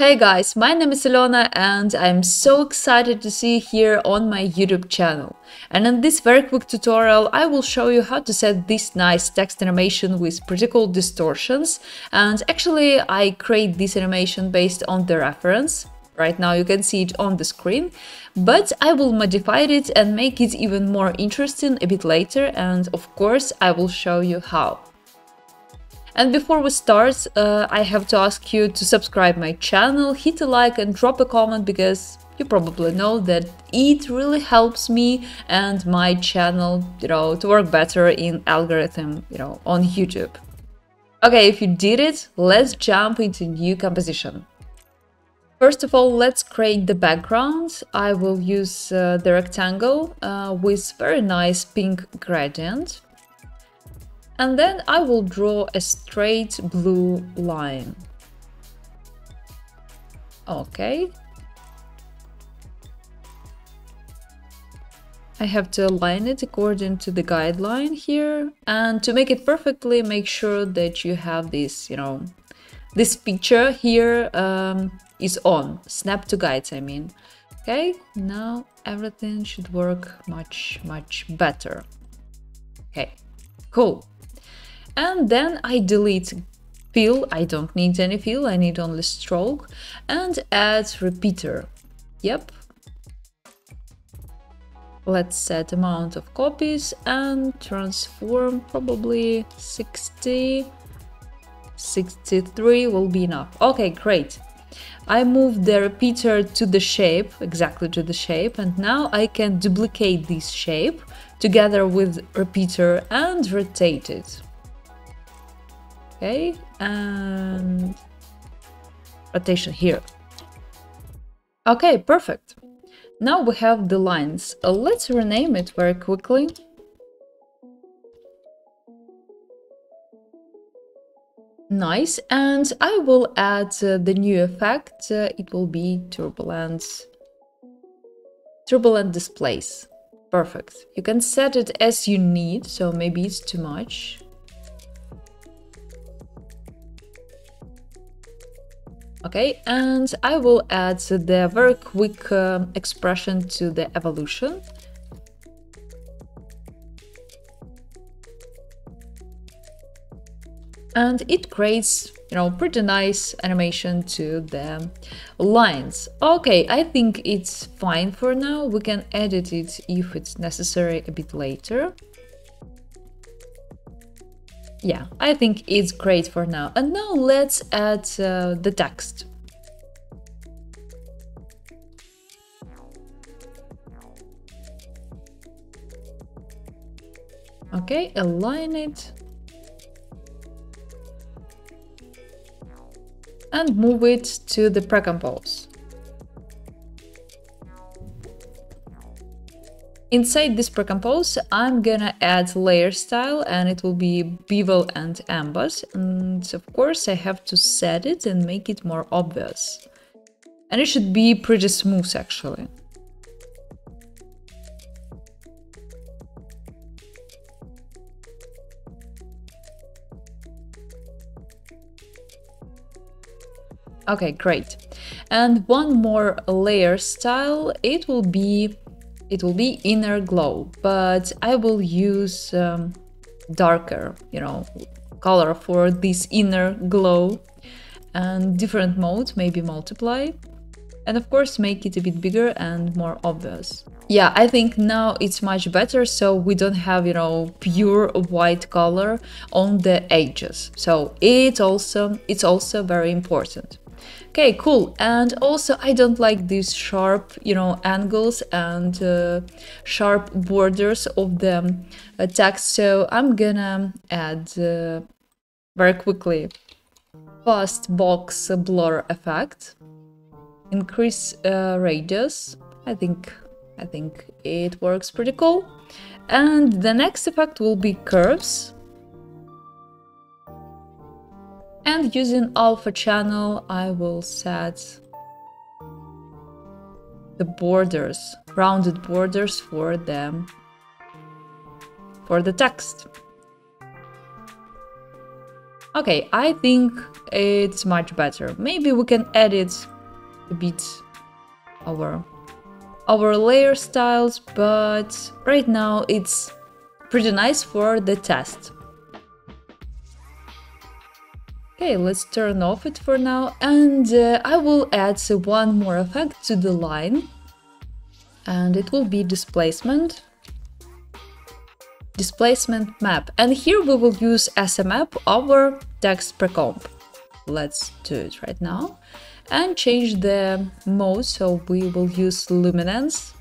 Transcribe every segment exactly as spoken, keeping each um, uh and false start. Hey guys, my name is Elona and I'm so excited to see you here on my YouTube channel. And in this very quick tutorial I will show you how to set this nice text animation with pretty cool distortions. And actually I create this animation based on the reference. Right now you can see it on the screen, but I will modify it and make it even more interesting a bit later, and of course I will show you how. And before we start, uh, I have to ask you to subscribe my channel, hit a like and drop a comment, because you probably know that it really helps me and my channel, you know, to work better in algorithm, you know, on YouTube. Okay, if you did it, let's jump into new composition. First of all, let's create the background. I will use uh, the rectangle uh, with very nice pink gradient. And then I will draw a straight blue line. Okay. I have to align it according to the guideline here. And to make it perfectly, make sure that you have this, you know, this picture here um, is on. Snap to guides, I mean. Okay, now everything should work much, much better. Okay, cool. And then I delete fill, I don't need any fill, I need only stroke, and add repeater. Yep. Let's set amount of copies and transform probably sixty. sixty-three will be enough. Okay, great. I move the repeater to the shape, exactly to the shape, and now I can duplicate this shape together with repeater and rotate it. Okay, and rotation here. Okay, perfect. Now we have the lines. Uh, let's rename it very quickly. Nice, and I will add uh, the new effect. Uh, it will be turbulent, turbulent displace. Perfect. You can set it as you need, so maybe it's too much. Okay, and I will add the very quick uh, expression to the evolution. And it creates, you know, pretty nice animation to the lines. Okay, I think it's fine for now. We can edit it if it's necessary a bit later. Yeah, I think it's great for now. And now let's add uh, the text. Okay, align it. And move it to the pre-compose. Inside this pre-compose, I'm gonna add layer style, and it will be bevel and emboss. And of course, I have to set it and make it more obvious. And it should be pretty smooth, actually. Okay, great. And one more layer style, it will be it will be inner glow, but I will use um, darker, you know, color for this inner glow, and different mode, maybe multiply, and of course make it a bit bigger and more obvious. Yeah, I think now it's much better, so we don't have, you know, pure white color on the edges. So it also it's also very important. Okay, cool. And also I don't like these sharp, you know, angles and uh, sharp borders of the uh, text, so I'm gonna add uh, very quickly fast box blur effect, increase uh, radius. I think I think it works pretty cool. And the next effect will be curves. And using alpha channel, I will set the borders, rounded borders for them, for the text. Okay, I think it's much better. Maybe we can edit a bit our, our layer styles, but right now it's pretty nice for the test. Okay, let's turn off it for now, and uh, I will add uh, one more effect to the line, and it will be displacement. Displacement map, and here we will use as a map our text precomp. Let's do it right now and change the mode, so we will use luminance.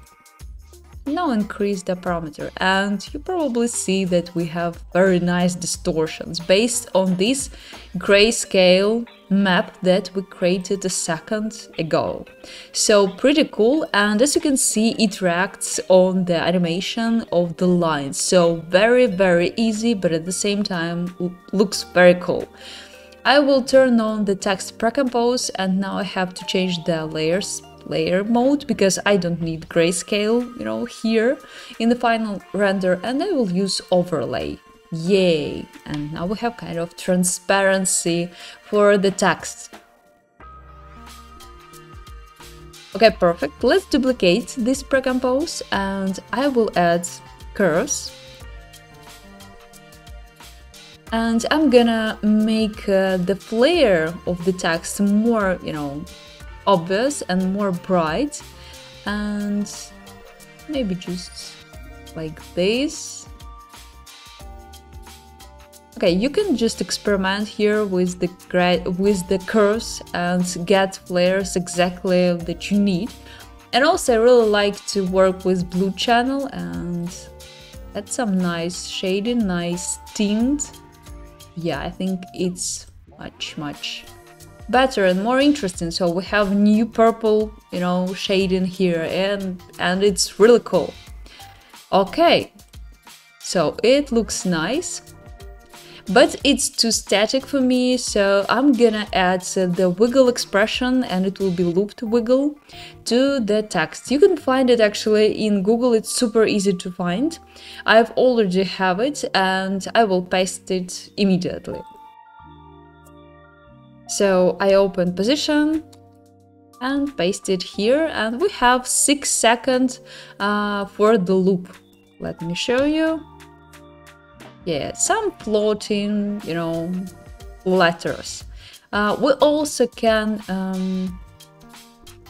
Now increase the parameter, and you probably see that we have very nice distortions based on this grayscale map that we created a second ago. So pretty cool, and as you can see, it reacts on the animation of the lines. So very, very easy, but at the same time looks very cool. I will turn on the text precompose, and now I have to change the layers layer mode, because I don't need grayscale, you know, here in the final render, and I will use overlay. Yay! And now we have kind of transparency for the text. Okay, perfect. Let's duplicate this precompose, and I will add curves. And I'm gonna make uh, the flare of the text more, you know, obvious and more bright, and maybe just like this. Okay, you can just experiment here with the with the curves and get flares exactly that you need. And also I really like to work with blue channel and add some nice shading, nice tint. Yeah, I think it's much much better and more interesting. So we have new purple, you know, shading here, and and it's really cool. Okay, so it looks nice, but it's too static for me, so I'm gonna add the wiggle expression, and it will be looped wiggle to the text. You can find it actually in Google, it's super easy to find. I've already have it, and I will paste it immediately. So I open position and paste it here, and we have six seconds uh, for the loop. Let me show you. Yeah, some floating, you know, letters. Uh, we also can um,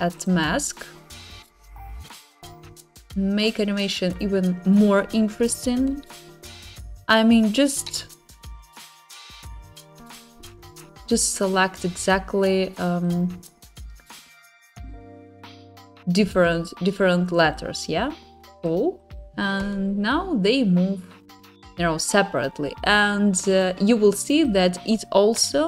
add mask, make animation even more interesting. I mean, just Just select exactly um, different different letters, yeah. Cool. And now they move, you know, separately, and uh, you will see that it also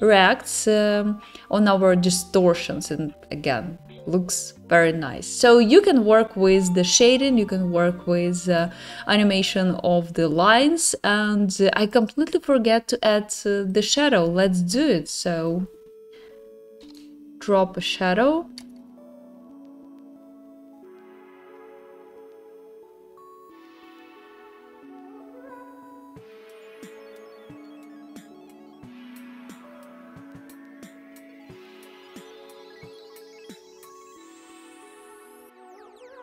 reacts um, on our distortions, and again looks very nice. So you can work with the shading, you can work with uh, animation of the lines, and uh, I completely forget to add uh, the shadow. Let's do it. So drop a shadow.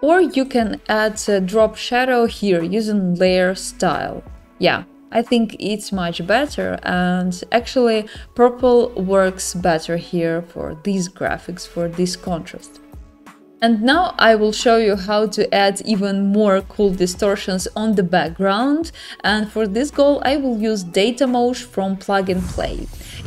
Or you can add a drop shadow here using layer style. Yeah, I think it's much better, and actually purple works better here for these graphics, for this contrast. And now I will show you how to add even more cool distortions on the background, and for this goal I will use DataMosh from PluginPlay.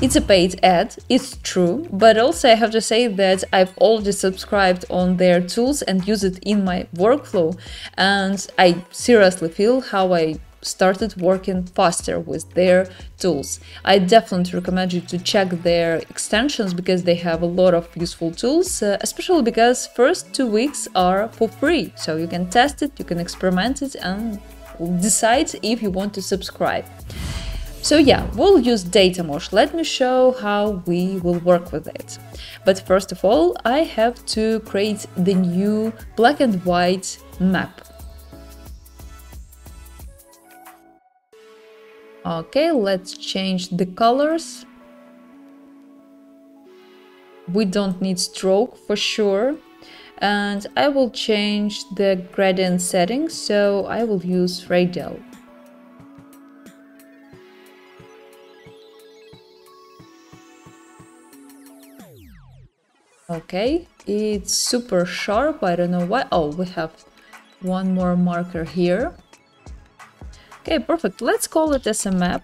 It's a paid ad, it's true, but also I have to say that I've already subscribed on their tools and use it in my workflow, and I seriously feel how I started working faster with their tools. I definitely recommend you to check their extensions, because they have a lot of useful tools, uh, especially because first two weeks are for free, so you can test it, you can experiment it, and decide if you want to subscribe. So yeah, we'll use DataMosh. Let me show how we will work with it. But first of all, I have to create the new black and white map. Okay, let's change the colors. We don't need stroke for sure. And I will change the gradient settings, so I will use radial. Okay, it's super sharp, I don't know why. Oh, we have one more marker here. Okay, perfect, let's call it as a map.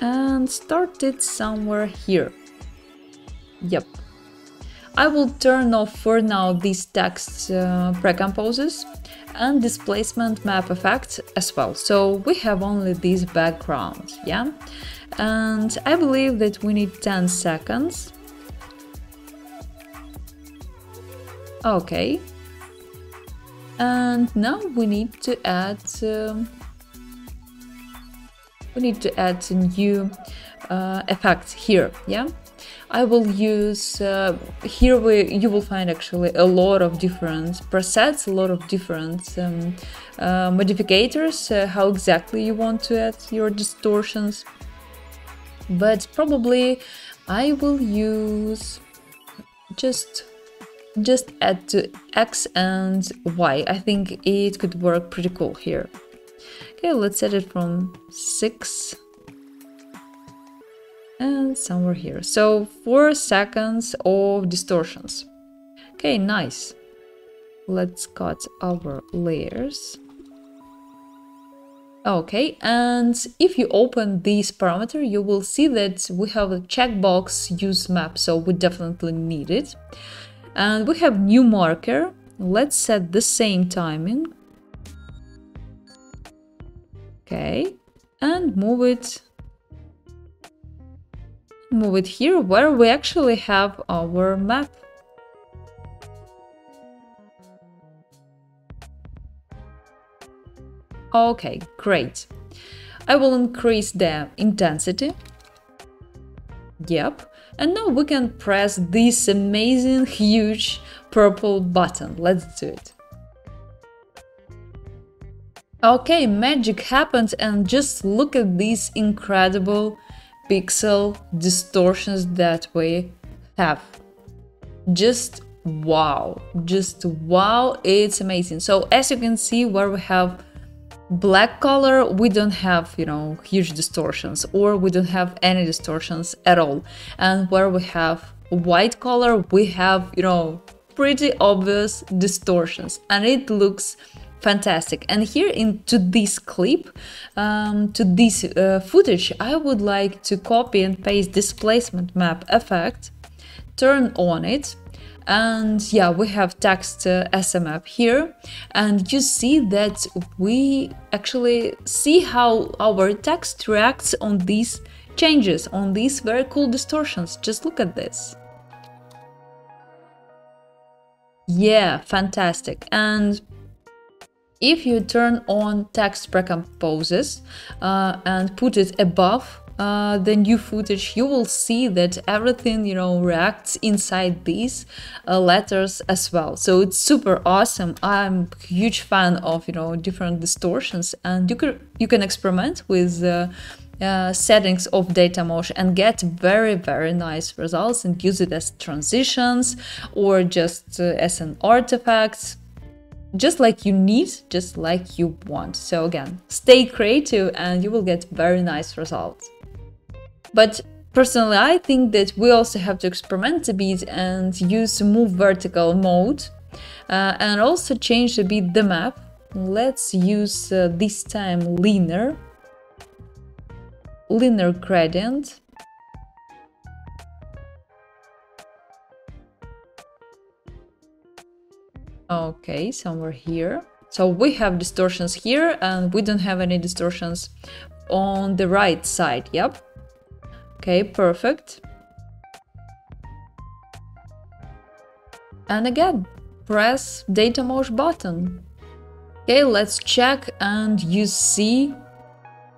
And start it somewhere here. Yep. I will turn off for now these text uh, precomposes and displacement map effects as well. So we have only these backgrounds, yeah? And I believe that we need ten seconds. Okay. And now we need to add... Um, we need to add a new uh, effect here, yeah? I will use, uh, here we, you will find actually a lot of different presets, a lot of different um, uh, modifiers, uh, how exactly you want to add your distortions. But probably I will use just, just add to X and Y. I think it could work pretty cool here. Okay, let's set it from six. And somewhere here. So four seconds of distortions. Okay, nice. Let's cut our layers. Okay, and if you open this parameter, you will see that we have a checkbox use map, so we definitely need it. And we have new marker. Let's set the same timing. Okay, and move it. Move it here where we actually have our map. Okay, great. I will increase the intensity. Yep. And now we can press this amazing huge purple button. Let's do it. Okay, magic happened, and just look at this incredible pixel distortions that we have. Just wow, just wow, it's amazing. So as you can see, where we have black color, we don't have, you know, huge distortions, or we don't have any distortions at all. And where we have white color, we have, you know, pretty obvious distortions, and it looks fantastic. And here into this clip, um, to this uh, footage, I would like to copy and paste displacement map effect, turn on it, and yeah, we have text uh, as a map here, and you see that we actually see how our text reacts on these changes, on these very cool distortions. Just look at this. Yeah, fantastic. And if you turn on text precomposes uh, and put it above uh, the new footage, you will see that everything, you know, reacts inside these uh, letters as well. So it's super awesome. I'm a huge fan of, you know, different distortions, and you can you can experiment with uh, uh, settings of DataMosh and get very very nice results, and use it as transitions or just uh, as an artifact. Just like you need, just like you want. So again, stay creative and you will get very nice results. But personally, I think that we also have to experiment a bit and use move vertical mode uh, and also change a bit the map. Let's use uh, this time linear, linear gradient. Okay, somewhere here. So we have distortions here, and we don't have any distortions on the right side. Yep. Okay, perfect. And again, press DataMosh button. Okay, let's check, and you see,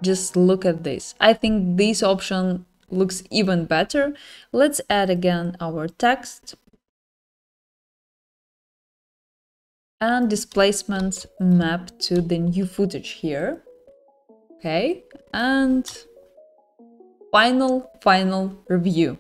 just look at this. I think this option looks even better. Let's add again our text. and displacement map to the new footage here. Okay, and final, final review.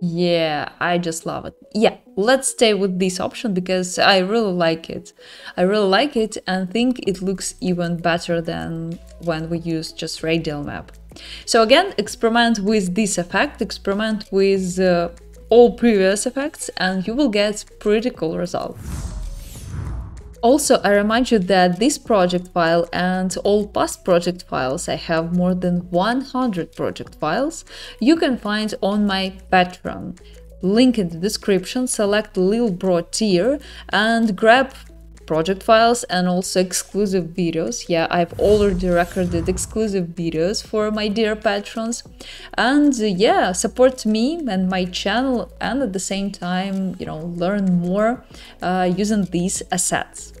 Yeah, I just love it. Yeah, let's stay with this option because I really like it. I really like it and think it looks even better than when we use just radial map. So again, experiment with this effect, experiment with uh, all previous effects and you will get pretty cool results. Also, I remind you that this project file and all past project files, I have more than one hundred project files, you can find on my Patreon. Link in the description, select Lil Bro tier and grab project files and also exclusive videos. Yeah, I've already recorded exclusive videos for my dear patrons. And uh, yeah, support me and my channel and at the same time, you know, learn more uh, using these assets.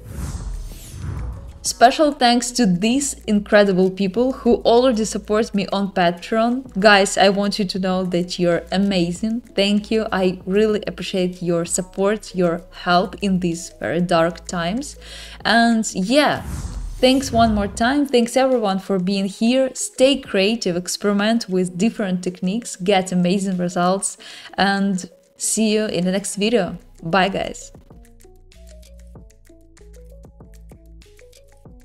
Special thanks to these incredible people who already support me on Patreon. Guys, I want you to know that you're amazing. Thank you. I really appreciate your support, your help in these very dark times. And yeah, thanks one more time. Thanks everyone for being here. Stay creative, experiment with different techniques, get amazing results, and see you in the next video. Bye, guys.